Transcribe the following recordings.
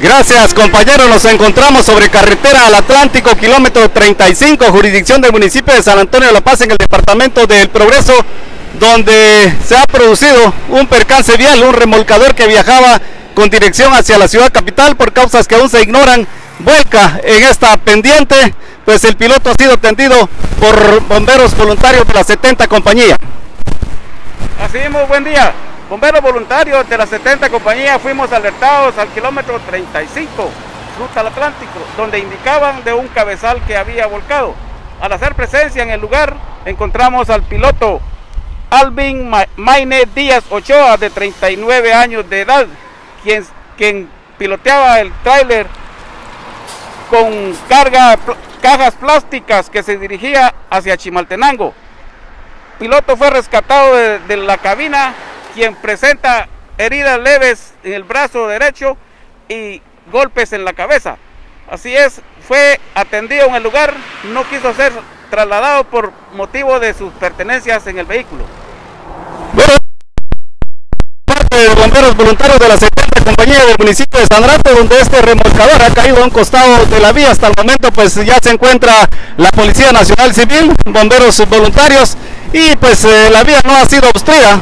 Gracias, compañeros. Nos encontramos sobre carretera al Atlántico, kilómetro 35, jurisdicción del municipio de San Antonio de la Paz, en el departamento del Progreso, donde se ha producido un percance vial, un remolcador que viajaba con dirección hacia la ciudad capital, por causas que aún se ignoran, vuelca en esta pendiente, pues el piloto ha sido atendido por bomberos voluntarios de la 70 compañía. Así, muy buen día. Bomberos voluntarios de la 70 compañía fuimos alertados al kilómetro 35, ruta al Atlántico, donde indicaban de un cabezal que había volcado. Al hacer presencia en el lugar, encontramos al piloto Alvin Maynett Díaz Ochoa, de 39 años de edad, quien piloteaba el tráiler con cajas plásticas que se dirigía hacia Chimaltenango. Piloto fue rescatado de la cabina, quien presenta heridas leves en el brazo derecho y golpes en la cabeza. Así es, fue atendido en el lugar, no quiso ser trasladado por motivo de sus pertenencias en el vehículo. Bueno, parte de los bomberos voluntarios de la 70 compañía del municipio de San Antonio, donde este remolcador ha caído a un costado de la vía. Hasta el momento pues ya se encuentra la Policía Nacional Civil, bomberos voluntarios, y pues la vía no ha sido obstruida.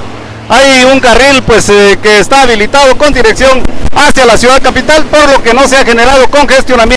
Hay un carril pues que está habilitado con dirección hacia la ciudad capital, por lo que no se ha generado congestionamiento.